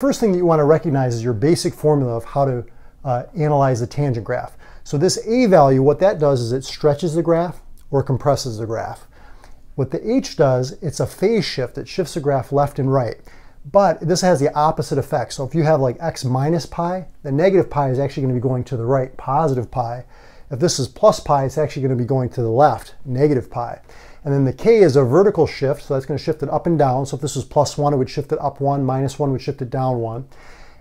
First thing that you want to recognize is your basic formula of how to analyze the tangent graph. So this A value, what that does is it stretches the graph or compresses the graph. What the H does, it's a phase shift. It shifts the graph left and right. But this has the opposite effect. So if you have like x minus pi, the negative pi is actually going to be going to the right, positive pi. If this is plus pi, it's actually going to be going to the left, negative pi. And then the K is a vertical shift, so that's going to shift it up and down. So if this was plus 1, it would shift it up 1, minus 1 would shift it down 1.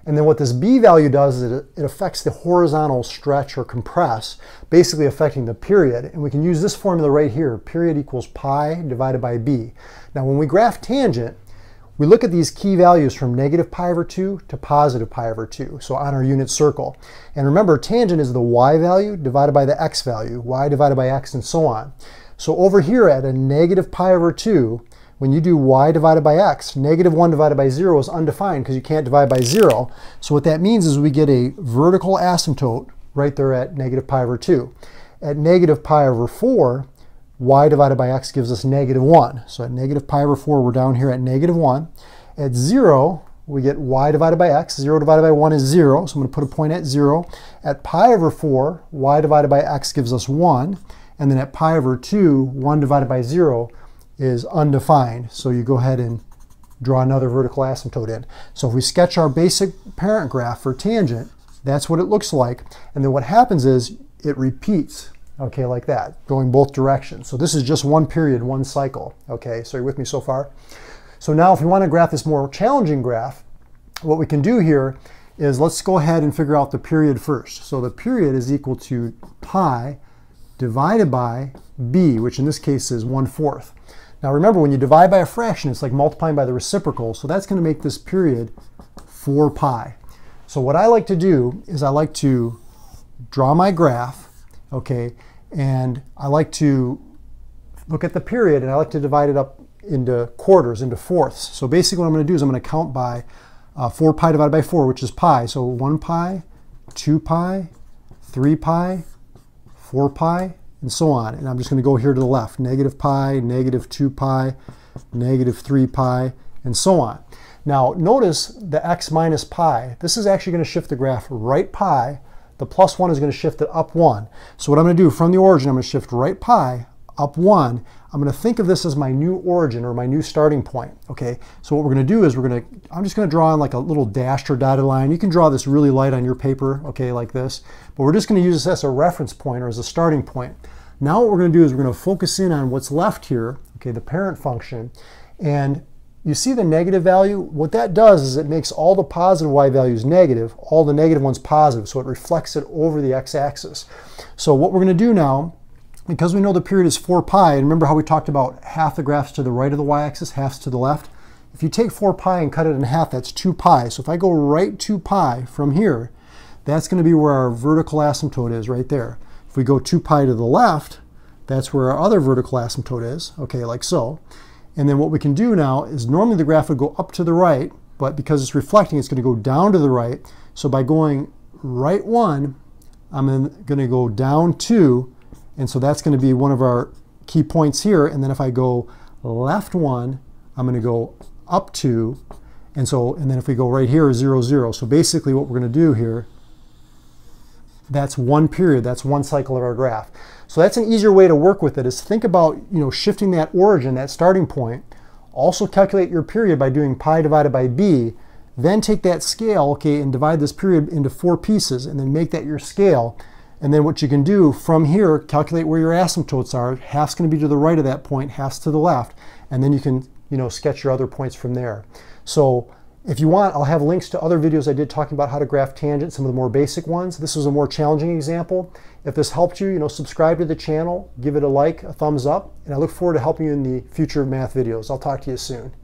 And then what this B value does is it affects the horizontal stretch or compress, basically affecting the period. And we can use this formula right here, period equals pi divided by B. Now when we graph tangent, we look at these key values from negative pi over 2 to positive pi over 2, so on our unit circle. And remember, tangent is the y value divided by the x value, y divided by x, and so on. So over here at a negative pi over 2, when you do y divided by x, negative 1 divided by 0 is undefined because you can't divide by 0. So what that means is we get a vertical asymptote right there at negative pi over 2. At negative pi over 4, y divided by x gives us negative 1. So at negative pi over 4, we're down here at negative 1. At 0, we get y divided by x. 0 divided by 1 is 0, so I'm going to put a point at 0. At pi over 4, y divided by x gives us 1. And then at pi over 2, 1 divided by 0 is undefined. So you go ahead and draw another vertical asymptote in. So if we sketch our basic parent graph for tangent, that's what it looks like. And then what happens is it repeats, okay, like that, going both directions. So this is just one period, one cycle, okay? So you're with me so far? So now if we want to graph this more challenging graph, what we can do here is let's go ahead and figure out the period first. So the period is equal to pi divided by b, which in this case is 1/4. Now remember, when you divide by a fraction, it's like multiplying by the reciprocal, so that's going to make this period 4 pi. So what I like to do is I like to draw my graph, okay, and I like to look at the period, and I like to divide it up into quarters, into fourths. So basically what I'm going to do is I'm going to count by 4 pi divided by 4, which is pi. So 1 pi, 2 pi, 3 pi, 4 pi, and so on. And I'm just going to go here to the left, negative pi, negative 2 pi, negative 3 pi, and so on. Now notice the x minus pi. This is actually going to shift the graph right pi. The plus 1 is going to shift it up 1. So what I'm going to do from the origin, I'm going to shift right pi up 1. I'm going to think of this as my new origin or my new starting point. Okay, so what we're going to do is I'm just going to draw on like a little dashed or dotted line. You can draw this really light on your paper, okay, like this. But we're just going to use this as a reference point or as a starting point. Now what we're going to do is we're going to focus in on what's left here, okay, the parent function. And you see the negative value? What that does is it makes all the positive y values negative, all the negative ones positive, so it reflects it over the x-axis. So what we're going to do now, because we know the period is 4 pi, and remember how we talked about half the graphs to the right of the y-axis, half's to the left? If you take 4 pi and cut it in half, that's 2 pi. So if I go right 2 pi from here, that's going to be where our vertical asymptote is right there. If we go 2 pi to the left, that's where our other vertical asymptote is, okay, like so. And then what we can do now is normally the graph would go up to the right, but because it's reflecting, it's going to go down to the right. So by going right 1, I'm going to go down 2, and so that's going to be one of our key points here. And then if I go left 1, I'm going to go up 2. And then if we go right here, 0, 0. So basically what we're going to do here, that's one period, that's one cycle of our graph. So that's an easier way to work with it, is think about, you know, shifting that origin, that starting point. Also calculate your period by doing pi divided by b. Then take that scale, okay, and divide this period into 4 pieces, and then make that your scale. And then what you can do from here, calculate where your asymptotes are. Half's going to be to the right of that point, half's to the left. And then you can, you know, sketch your other points from there. So if you want, I'll have links to other videos I did talking about how to graph tangent, some of the more basic ones. This was a more challenging example. If this helped you, you know, subscribe to the channel, give it a like, a thumbs up, and I look forward to helping you in the future math videos. I'll talk to you soon.